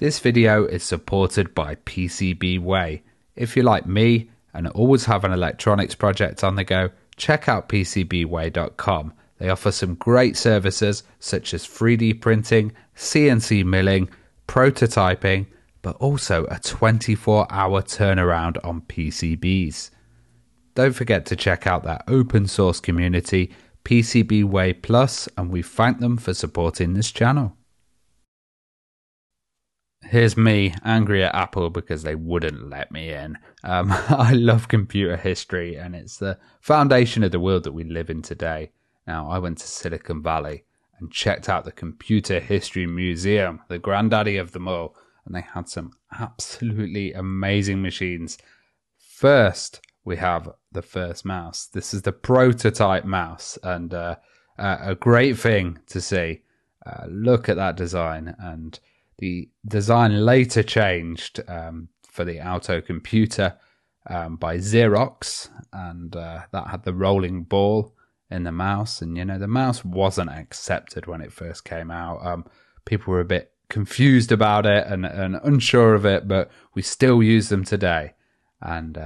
This video is supported by PCBWay. If you're like me and always have an electronics project on the go, check out PCBWay.com. They offer some great services such as 3D printing, CNC milling, prototyping, but also a 24-hour turnaround on PCBs. Don't forget to check out their open source community, PCBWay Plus, and we thank them for supporting this channel. Here's me, angry at Apple because they wouldn't let me in. I love computer history, and it's the foundation of the world that we live in today. Now, I went to Silicon Valley and checked out the Computer History Museum, the granddaddy of them all, and they had some absolutely amazing machines. First, we have the first mouse. This is the prototype mouse, and a great thing to see. Look at that design. And the design later changed for the Altair computer by Xerox, and that had the rolling ball in the mouse. And, you know, the mouse wasn't accepted when it first came out. People were a bit confused about it and unsure of it, but we still use them today. And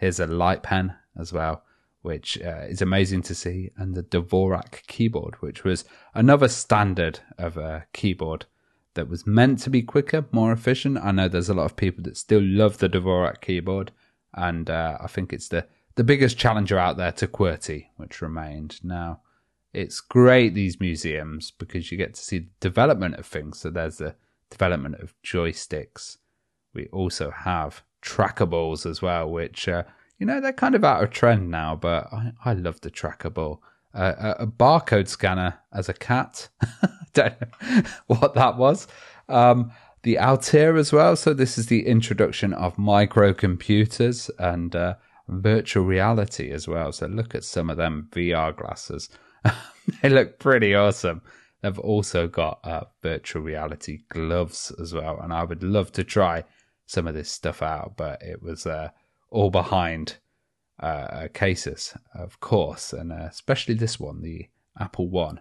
here's a light pen as well, which is amazing to see. And the Dvorak keyboard, which was another standard of a keyboard that was meant to be quicker, more efficient. I know there's a lot of people that still love the Dvorak keyboard, and I think it's the biggest challenger out there to QWERTY, which remained. Now, it's great, these museums, because you get to see the development of things. So there's the development of joysticks. We also have trackables as well, which, you know, they're kind of out of trend now, but I love the trackable. A barcode scanner as a cat. Don't know what that was. The Altair as well. So this is the introduction of microcomputers and virtual reality as well. So look at some of them VR glasses. They look pretty awesome. They've also got virtual reality gloves as well. And I would love to try some of this stuff out, but it was all behind cases, of course. And especially this one, the Apple One.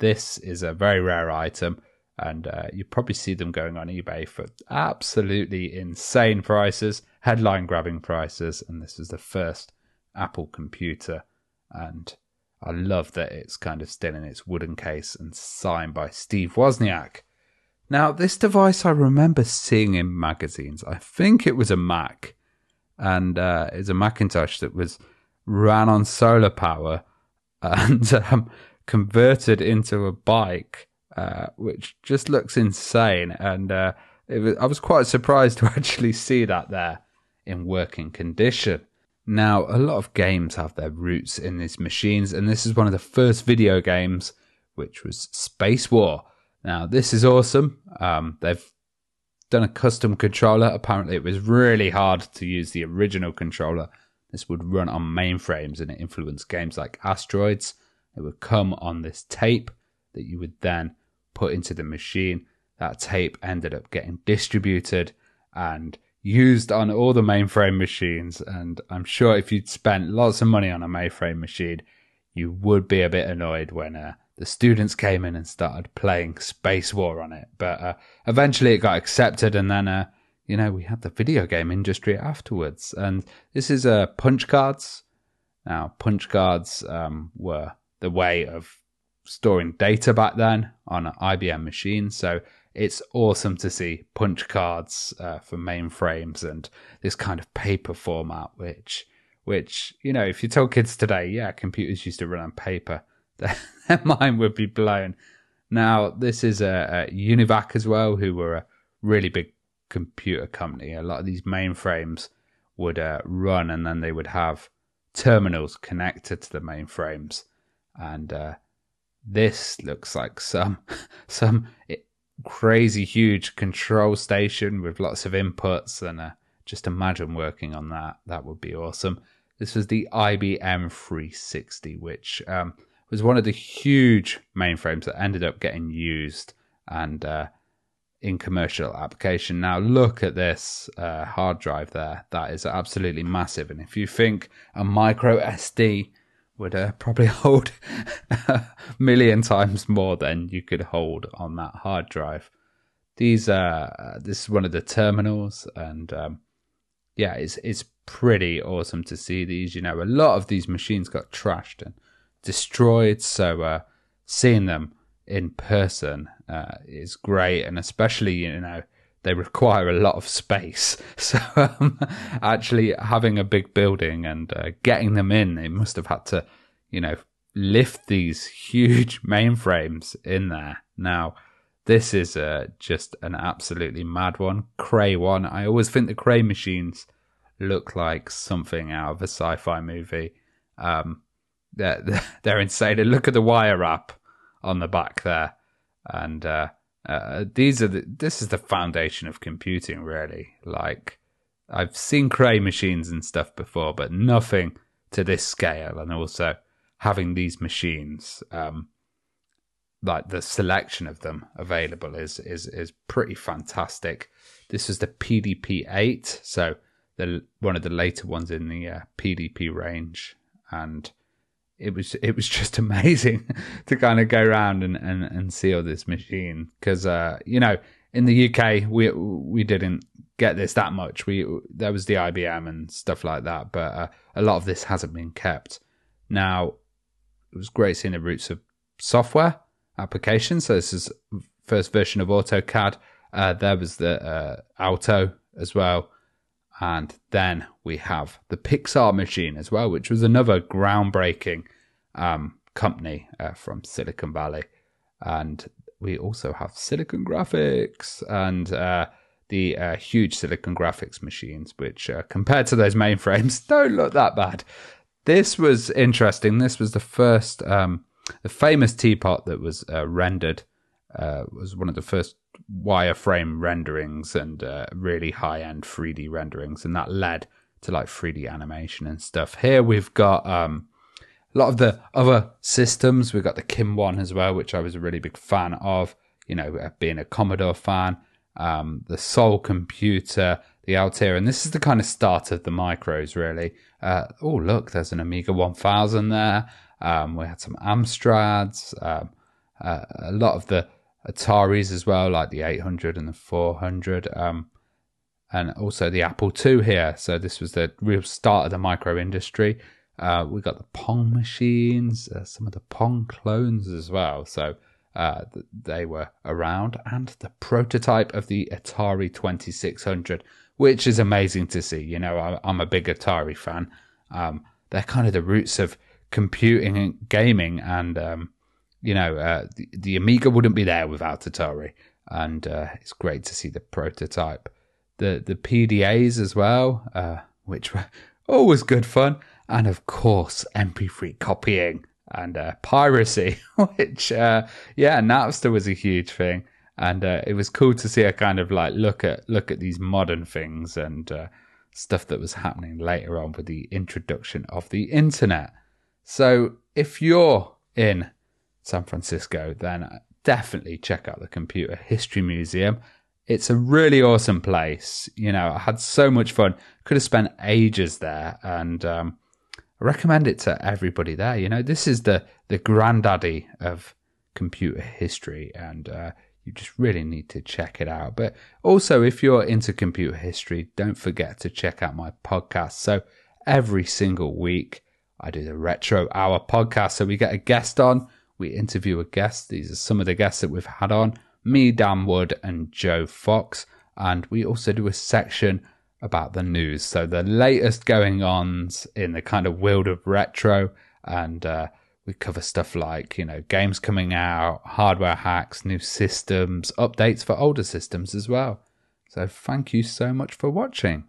This is a very rare item, and you probably see them going on eBay for absolutely insane prices, headline-grabbing prices, and this is the first Apple computer, and I love that it's kind of still in its wooden case and signed by Steve Wozniak. Now, this device I remember seeing in magazines. I think it was a Mac, and it's a Macintosh that was ran on solar power, and converted into a bike, which just looks insane. And I was quite surprised to actually see that there in working condition. Now, a lot of games have their roots in these machines, and this is one of the first video games, which was Space War. Now, this is awesome. They've done a custom controller. Apparently, it was really hard to use the original controller. This would run on mainframes, and it influenced games like Asteroids. It would come on this tape that you would then put into the machine. That tape ended up getting distributed and used on all the mainframe machines. And I'm sure if you'd spent lots of money on a mainframe machine, you would be a bit annoyed when the students came in and started playing Space War on it. But eventually it got accepted, and then, you know, we had the video game industry afterwards. And this is punch cards. Now, punch cards were the way of storing data back then on an IBM machine. So it's awesome to see punch cards for mainframes and this kind of paper format, which, you know, if you tell kids today, yeah, computers used to run on paper, their mind would be blown. Now, this is a Univac as well, who were a really big computer company. A lot of these mainframes would run, and then they would have terminals connected to the mainframes. And this looks like some crazy huge control station with lots of inputs, and just imagine working on that. That would be awesome. This was the IBM 360, which was one of the huge mainframes that ended up getting used and in commercial application. Now look at this hard drive there. That is absolutely massive. And if you think a micro SD would probably hold a million times more than you could hold on that hard drive. These this is one of the terminals, and yeah, it's pretty awesome to see these. You know, a lot of these machines got trashed and destroyed, so seeing them in person is great, and especially, you know, they require a lot of space. So actually having a big building and getting them in, they must have had to, you know, lift these huge mainframes in there. Now, this is just an absolutely mad one. Cray one. I always think the Cray machines look like something out of a sci-fi movie. They're insane. And look at the wire wrap on the back there. And this is the foundation of computing, really. Like, I've seen Cray machines and stuff before, but nothing to this scale. And also having these machines, like the selection of them available is pretty fantastic. This is the PDP-8, so one of the later ones in the PDP range, and it was just amazing to kind of go around and see all this machine, because you know, in the UK we didn't get this that much. There was the IBM and stuff like that, but a lot of this hasn't been kept. Now, it was great seeing the roots of software applications. So this is first version of AutoCAD. There was the Alto as well. And then we have the Pixar machine as well, which was another groundbreaking company from Silicon Valley. And we also have Silicon Graphics and the huge Silicon Graphics machines, which compared to those mainframes, don't look that bad. This was interesting. This was the first, the famous teapot that was rendered, was one of the first wireframe renderings and really high-end 3D renderings, and that led to like 3D animation and stuff. Here we've got a lot of the other systems. We've got the Kim one as well, which I was a really big fan of, you know, being a Commodore fan, the Sol computer, the Altair, and this is the kind of start of the micros, really. Oh, look, there's an Amiga 1000 there. We had some Amstrads, a lot of the Ataris as well, like the 800 and the 400, and also the Apple II here. So this was the real start of the micro industry. We got the Pong machines, some of the Pong clones as well. So they were around, and the prototype of the Atari 2600. Which is amazing to see. You know, I'm a big Atari fan. They're kind of the roots of computing and gaming, and you know, the Amiga wouldn't be there without Atari. And it's great to see the prototype, the PDAs as well, which were always good fun, and of course MP3 copying and piracy, which yeah, Napster was a huge thing. And it was cool to see a kind of like look at these modern things and stuff that was happening later on with the introduction of the internet. So if you're in San Francisco, then definitely check out the Computer History Museum. It's a really awesome place. You know, I had so much fun. Could have spent ages there, and I recommend it to everybody there. You know, this is the granddaddy of computer history, and you just really need to check it out. But also, if you're into computer history, don't forget to check out my podcast. So every single week I do the Retro Hour podcast. So we get a guest on, we interview a guest. These are some of the guests that we've had on, me, Dan Wood, and Joe Fox. And we also do a section about the news. So the latest going-ons in the kind of world of retro, and we cover stuff like, you know, games coming out, hardware hacks, new systems, updates for older systems as well. So thank you so much for watching.